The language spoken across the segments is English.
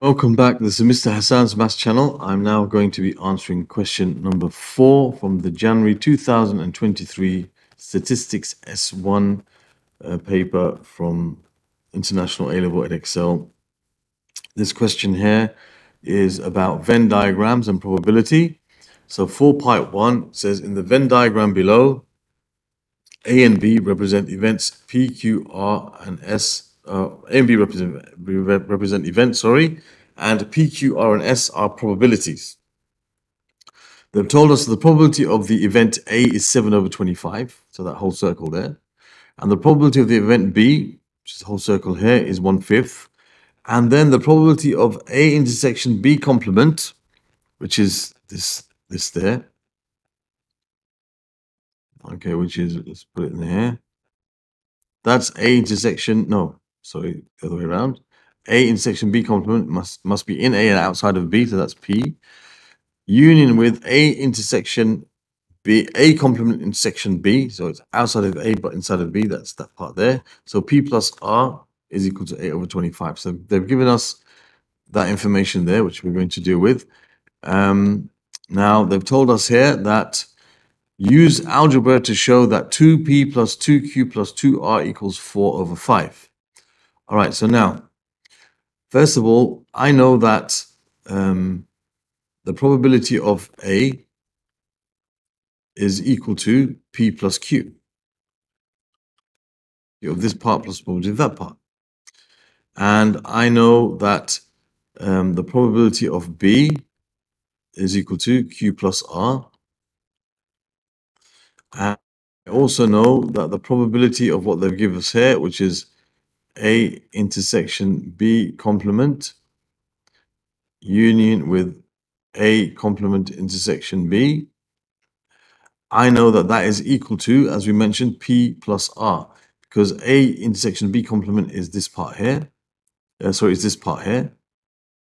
Welcome back. This is Mr Hassaan's Maths Channel. I'm now going to be answering question number 4 from the January 2023 Statistics S1 paper from International A-Level at Edexcel. This question here is about Venn diagrams and probability. So for part 1 says, in the Venn diagram below, A and B represent events P, Q, R and S. A and B represent events, and P, Q, R, and S are probabilities. They've told us the probability of the event A is 7/25, so that whole circle there. And the probability of the event B, which is the whole circle here, is 1/5. And then the probability of A intersection B complement, which is this there. Okay, which is, let's put it in here. That's A intersection, no. Sorry, the other way around. A intersection B complement must be in A and outside of B, so that's P. Union with A intersection B, A complement intersection B, so it's outside of A but inside of B, that's that part there. So P plus R is equal to 8/25. So they've given us that information there, which we're going to deal with. Now, they've told us here that use algebra to show that 2P plus 2Q plus 2R equals 4/5. All right, so now, first of all, I know that the probability of A is equal to P plus Q. Of this part plus the probability of that part. And I know that the probability of B is equal to Q plus R. And I also know that the probability of what they've given us here, which is A intersection B complement union with A complement intersection B, I know that that is equal to, as we mentioned, P plus R, because A intersection B complement is this part here. It's this part here.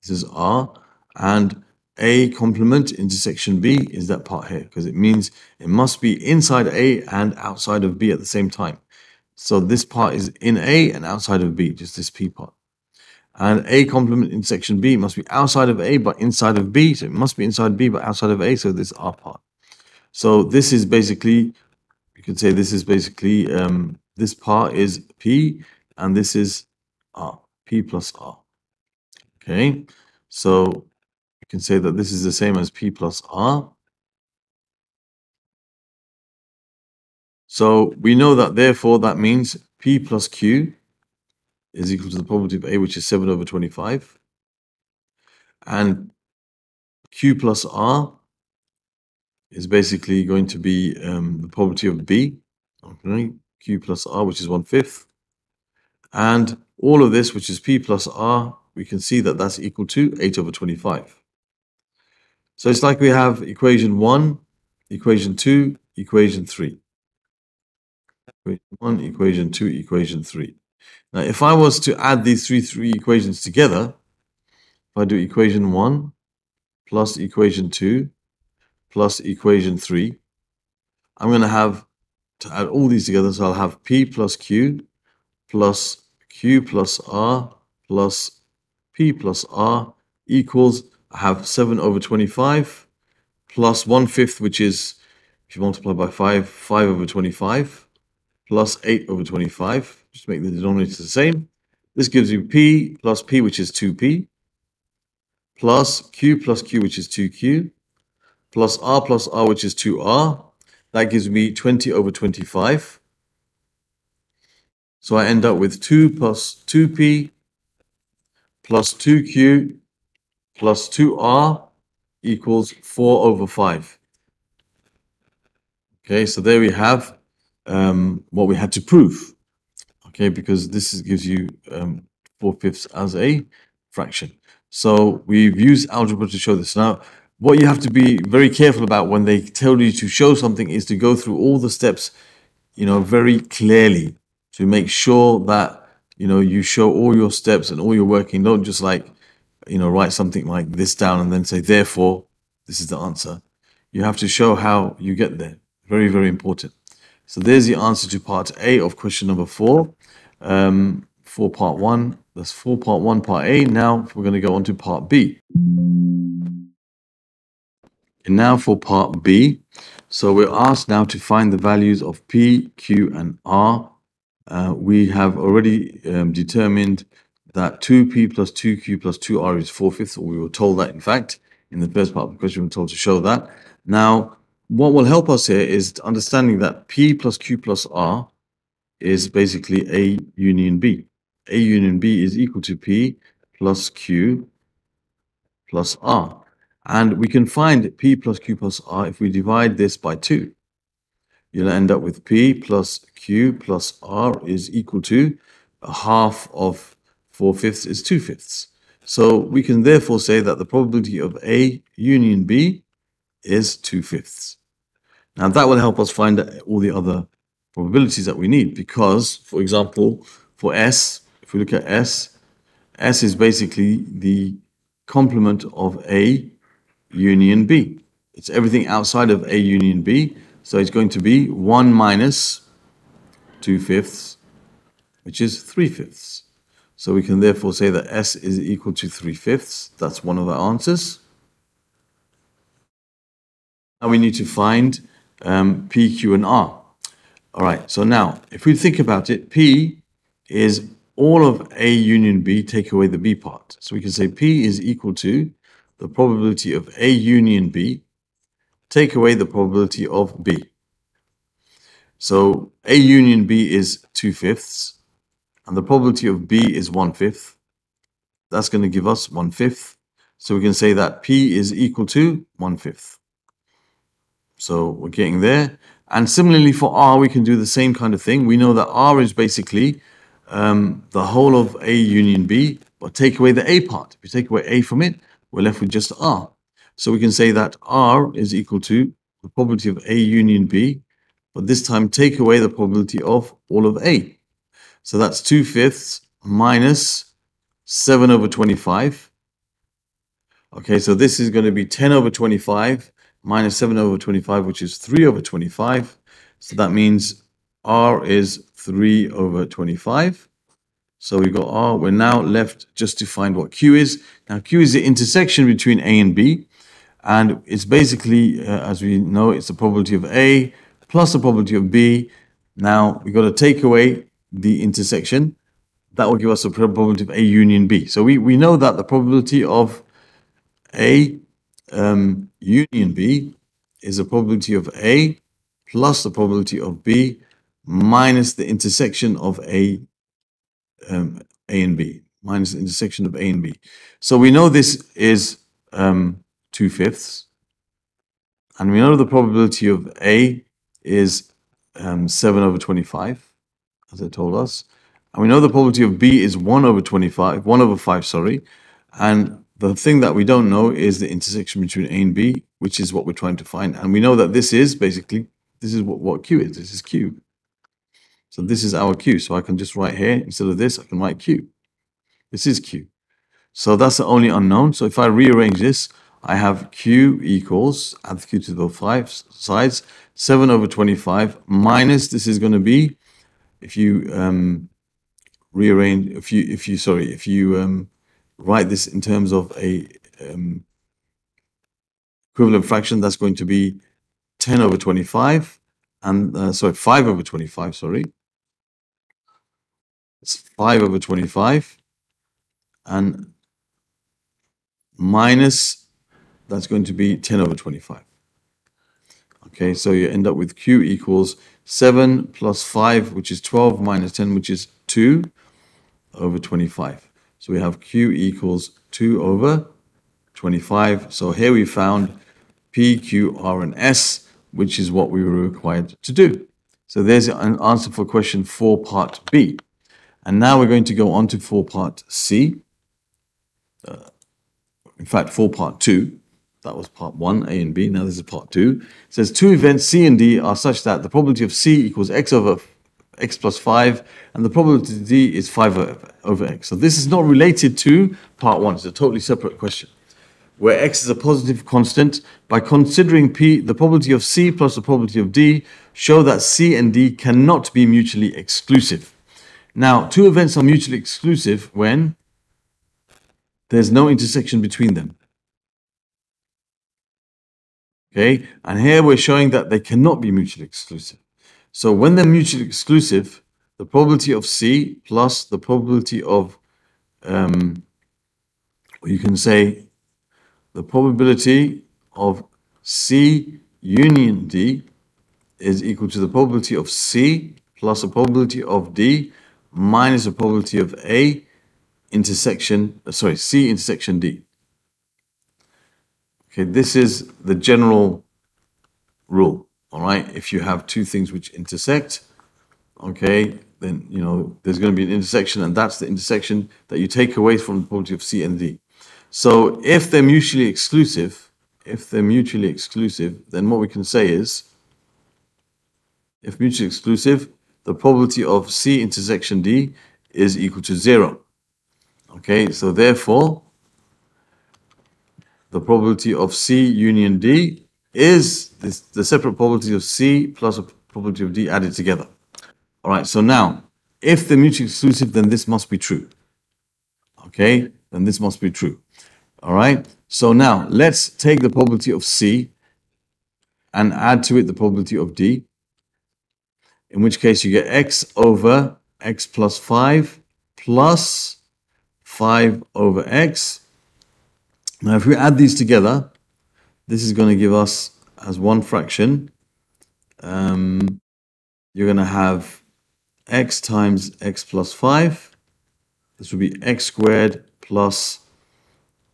This is R, and A complement intersection B is that part here, because it means it must be inside A and outside of B at the same time. So this part is in A and outside of B, just this P part. And A complement intersection B must be outside of A but inside of B. So it must be inside B but outside of A, so this R part. So this is basically, you could say this is basically, this part is P and this is R, P plus R. Okay, so you can say that this is the same as P plus R. So we know that, therefore, that means P plus Q is equal to the probability of A, which is 7/25. And Q plus R is basically going to be the probability of B, okay? Q plus R, which is 1/5. And all of this, which is P plus R, we can see that that's equal to 8/25. So it's like we have equation 1, equation 2, equation 3. Equation 1, equation 2, equation 3. Now, if I was to add these three equations together, if I do equation 1 plus equation 2 plus equation 3, I'm going to have to add all these together. So I'll have P plus Q plus Q plus R plus P plus R equals, I have 7/25 plus 1/5, which is, if you multiply by 5, 5/25. Plus 8/25, just make the denominator the same. This gives you P plus P, which is 2P, plus Q, which is 2Q, plus R, which is 2R. That gives me 20/25. So I end up with 2 plus 2P, plus 2Q, plus 2R equals 4/5. Okay, so there we have what we had to prove, okay, because this gives you 4/5 as a fraction. So we've used algebra to show this. Now, what you have to be very careful about when they tell you to show something is to go through all the steps, you know, very clearly, to make sure that, you know, you show all your steps and all your working. Don't just, like, you know, write something like this down and then say, therefore, this is the answer. You have to show how you get there. Very, very important. So there's the answer to part A of question number 4. for part one. That's for part one, part A. Now we're going to go on to part B. And now for part B. So we're asked now to find the values of P, Q, and R. We have already determined that 2P plus 2Q plus 2R is 4/5. We were told that, in fact, in the first part of the question, we were told to show that. Now, what will help us here is understanding that P plus Q plus R is basically A union B. A union B is equal to P plus Q plus R. And we can find P plus Q plus R if we divide this by 2. You'll end up with P plus Q plus R is equal to a half of 4/5 is 2/5. So we can therefore say that the probability of A union B is 2/5. Now that will help us find all the other probabilities that we need, because, for example, for S, if we look at S, S is basically the complement of A union B. It's everything outside of A union B. So it's going to be 1 minus 2/5, which is 3/5. So we can therefore say that S is equal to 3/5. That's one of our answers. Now we need to find P, Q, and R. All right, so now, if we think about it, P is all of A union B, take away the B part. So we can say P is equal to the probability of A union B, take away the probability of B. So A union B is 2/5, and the probability of B is 1/5. That's going to give us 1/5. So we can say that P is equal to 1/5. So we're getting there. And similarly for R, we can do the same kind of thing. We know that R is basically the whole of A union B, but take away the A part. If we take away A from it, we're left with just R. So we can say that R is equal to the probability of A union B, but this time take away the probability of all of A. So that's 2/5 minus 7 over 25. Okay, so this is going to be 10 over 25 minus 7 over 25, which is 3 over 25. So that means R is 3 over 25. So we've got R. We're now left just to find what Q is. Now, Q is the intersection between A and B. And it's basically, as we know, it's the probability of A plus the probability of B. Now, we've got to take away the intersection. That will give us a probability of A union B. So we know that the probability of A union B is the probability of A plus the probability of B minus the intersection of A and B, minus the intersection of A and B. So we know this is 2/5. And we know the probability of A is 7 over 25, as it told us. And we know the probability of B is 1 over 5, sorry. And the thing that we don't know is the intersection between A and B, which is what we're trying to find. And we know that this is basically, this is what Q is. This is Q. So this is our Q. So I can just write here, instead of this, I can write Q. This is Q. So that's the only unknown. So if I rearrange this, I have Q equals, add the Q to the five sides, 7 over 25 minus, this is going to be, if you rearrange, if you write this in terms of a equivalent fraction, that's going to be 10 over 25, and 5 over 25, sorry. It's 5 over 25, and minus, that's going to be 10 over 25. Okay, so you end up with Q equals 7 plus 5, which is 12, minus 10, which is 2 over 25. So we have Q equals 2 over 25. So here we found P, Q, R, and S, which is what we were required to do. So there's an answer for question 4, part B. And now we're going to go on to 4, part C. In fact, 4, part 2. That was part 1, A and B. Now this is part 2. It says 2 events C and D are such that the probability of C equals X over X plus 5, and the probability of D is 5 over X. So this is not related to part 1. It's a totally separate question, where X is a positive constant. By considering P, the probability of C plus the probability of D, show that C and D cannot be mutually exclusive. Now, two events are mutually exclusive when there's no intersection between them. Okay, and here we're showing that they cannot be mutually exclusive. So when they're mutually exclusive, the probability of C plus the probability of, you can say, the probability of C union D is equal to the probability of C plus the probability of D minus the probability of A intersection, sorry, C intersection D. Okay, this is the general rule, all right? If you have two things which intersect, okay, then, you know, there's going to be an intersection, and that's the intersection that you take away from the probability of C and D. So if they're mutually exclusive, then what we can say is, if mutually exclusive, the probability of C intersection D is equal to 0. Okay, so therefore, the probability of C union D is this, the separate probability of C plus a probability of D added together. All right, so now, if they're mutually exclusive, then this must be true. Okay, then this must be true. All right, so now, let's take the probability of C and add to it the probability of D, in which case you get x over x plus 5 over x. Now, if we add these together, this is going to give us, as one fraction, you're going to have x times x plus 5. This will be x squared plus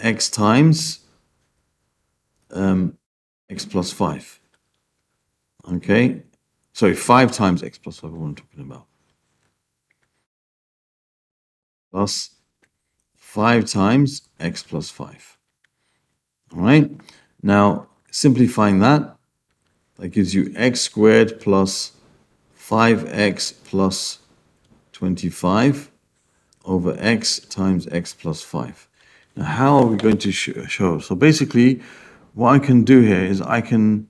x times x plus 5. Okay? Sorry, 5 times x plus 5 is what I'm talking about. Plus 5 times x plus 5. All right, now simplifying that, that gives you x squared plus 5x plus 25 over x times x plus 5. Now, how are we going to show? So basically, what I can do here is I can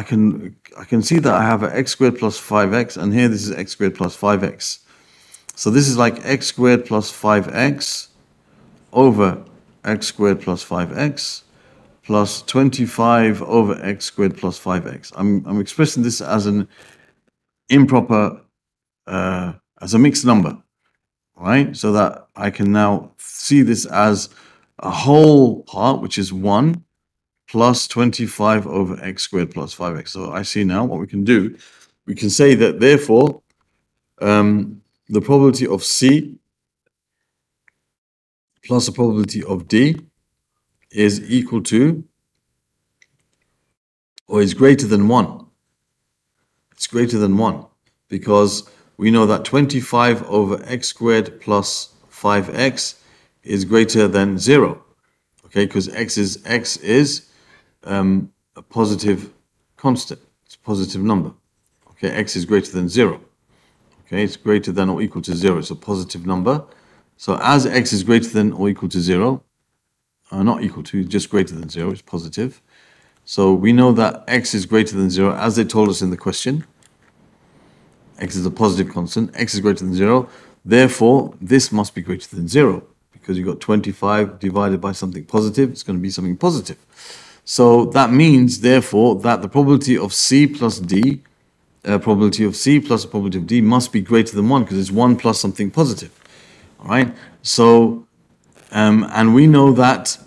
see that I have an x squared plus 5x, and here this is x squared plus 5x. So this is like x squared plus 5x over x squared plus 5x plus 25 over x squared plus 5x. I'm expressing this as an improper, as a mixed number, right? So that I can now see this as a whole part, which is 1 plus 25 over x squared plus 5x. So I see now what we can do. We can say that, therefore, the probability of C plus the probability of D is equal to, or is greater than 1. It's greater than 1 because we know that 25 over x squared plus 5x is greater than 0. Okay, because x is a positive constant. It's a positive number. Okay, x is greater than 0. Okay, it's greater than or equal to 0. It's a positive number. So as x is greater than or equal to 0, not equal to, just greater than 0, it's positive. So we know that x is greater than 0, as they told us in the question. X is a positive constant, x is greater than 0. Therefore, this must be greater than 0, because you've got 25 divided by something positive, it's going to be something positive. So that means, therefore, that the probability of C plus D, probability of C plus the probability of D must be greater than 1, because it's 1 plus something positive. All right, so, and we know that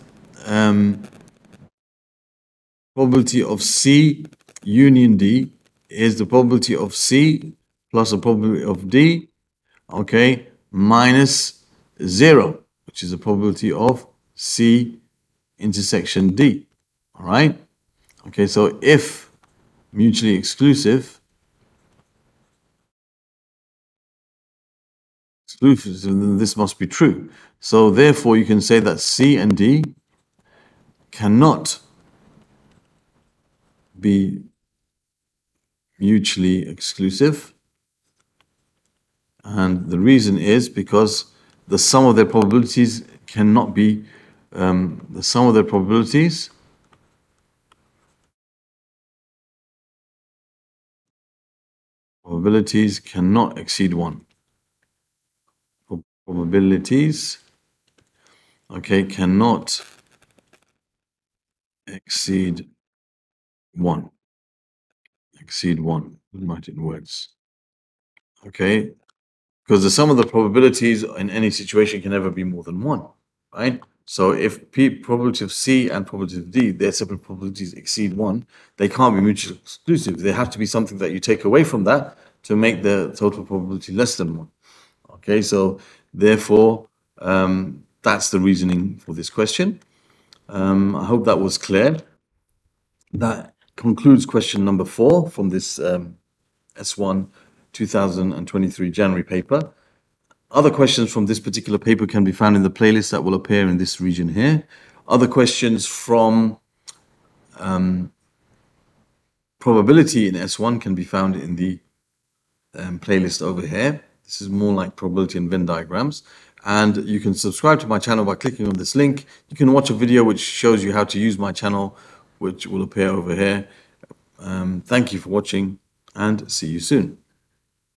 probability of C union D is the probability of C plus the probability of D, okay, minus 0, which is the probability of C intersection D, all right? Okay, so if mutually exclusive, then this must be true. So therefore, you can say that C and D cannot be mutually exclusive. And the reason is because the sum of their probabilities cannot be, the sum of their probabilities cannot exceed 1. probabilities, okay, cannot exceed 1. Exceed 1. Write it in words. Okay, because the sum of the probabilities in any situation can never be more than 1, right? So if P, probability of C and probability of D, their separate probabilities exceed 1, they can't be mutually exclusive. There have to be something that you take away from that to make the total probability less than 1. Okay, so therefore, that's the reasoning for this question. I hope that was clear. That concludes question number 4 from this S1 2023 January paper. Other questions from this particular paper can be found in the playlist that will appear in this region here. Other questions from probability in S1 can be found in the playlist over here. This is more like probability and Venn diagrams. And you can subscribe to my channel by clicking on this link. You can watch a video which shows you how to use my channel, which will appear over here. Thank you for watching, and see you soon.